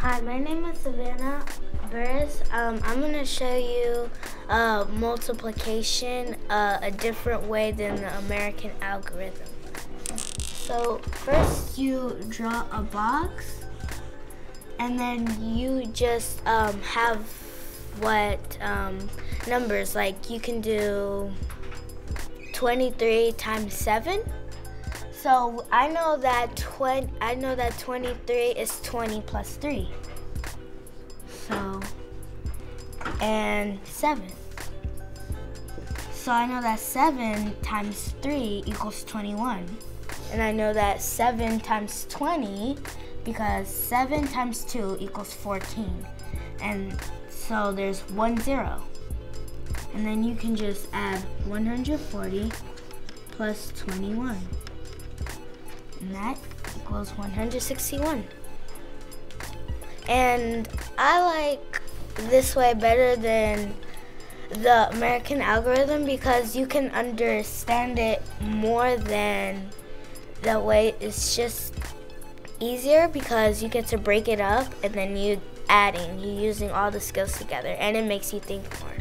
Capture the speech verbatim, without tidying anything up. Hi, my name is Savannah Burris. Um, I'm going to show you uh, multiplication uh, a different way than the American algorithm. So first you draw a box, and then you just um, have what um, numbers, like you can do twenty-three times seven. So I know that twenty. I know that twenty-three is twenty plus three. So and seven. So I know that seven times three equals twenty-one, and I know that seven times twenty, because seven times two equals fourteen, and so there's one zero. And then you can just add one hundred forty plus twenty-one. And that equals one hundred sixty-one. And I like this way better than the American algorithm because you can understand it more than the way. It's just easier because you get to break it up and then you adding, you're using all the skills together, and it makes you think more.